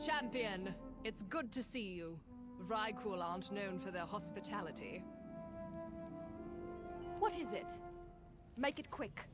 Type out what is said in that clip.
Champion, it's good to see you. Rykul aren't known for their hospitality. What is it? Make it quick.